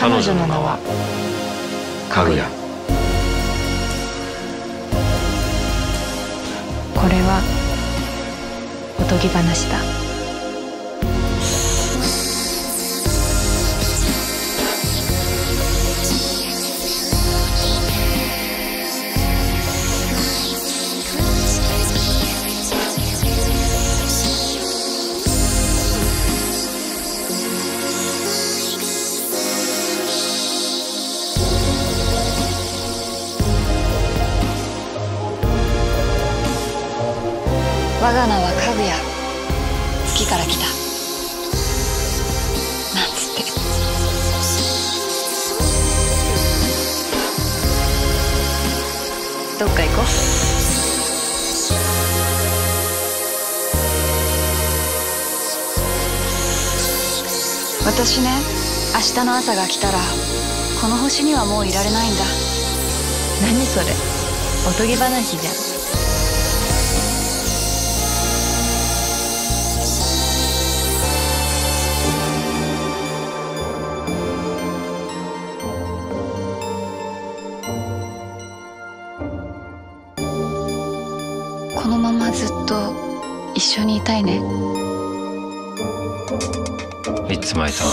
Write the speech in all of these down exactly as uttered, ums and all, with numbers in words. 彼女の名はかぐや。これはおとぎ話だ。我が名はかぐや、月から来たなんつって。どっか行こう。私ね、明日の朝が来たらこの星にはもういられないんだ。何それ、おとぎ話じゃん。このままずっと一緒にいたいね。ミッツマイさん、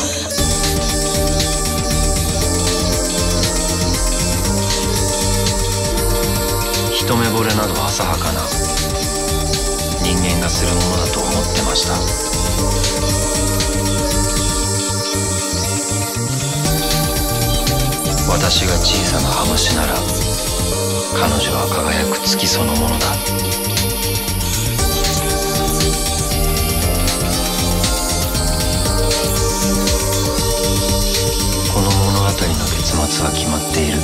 一目惚れなど浅はかな人間がするものだと思ってました。私が小さな羽虫なら彼女は輝く月そのものだ。は決まっている。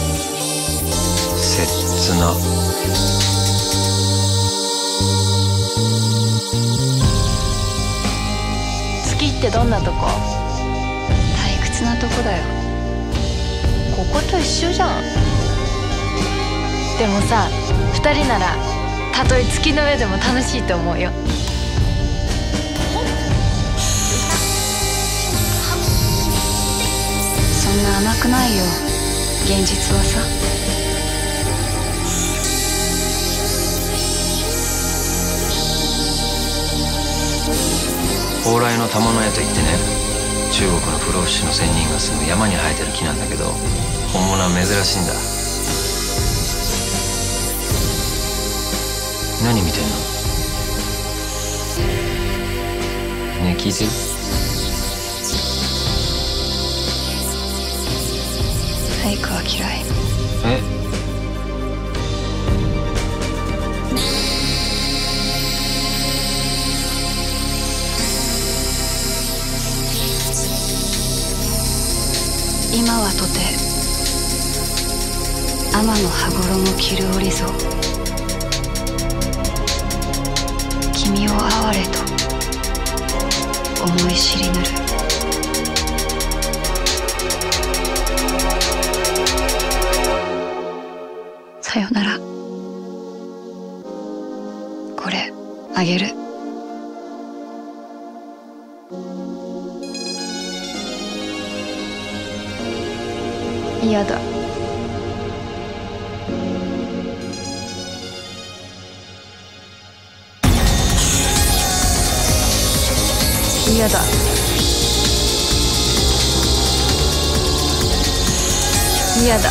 切な。月ってどんなとこ？退屈なとこだよ。ここと一緒じゃん。でもさ、二人ならたとえ月の上でも楽しいと思うよ。そんな甘くないよ、現実はさ。蓬莱の玉の絵といってね、中国の不老不死の仙人が住む山に生えてる木なんだけど、本物は珍しいんだ。何見てんの？ねえ、聞いてる？メイクは嫌い。え？今はとて天の羽衣着る織ぞ君を哀れと思い知りぬる。さよなら。これあげる。嫌だ。嫌だ。嫌だ。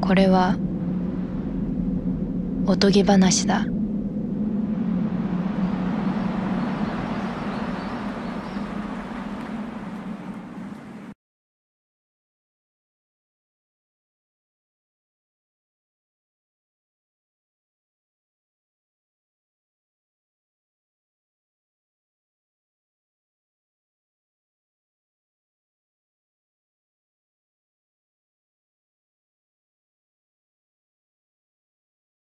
これはおとぎ話だ。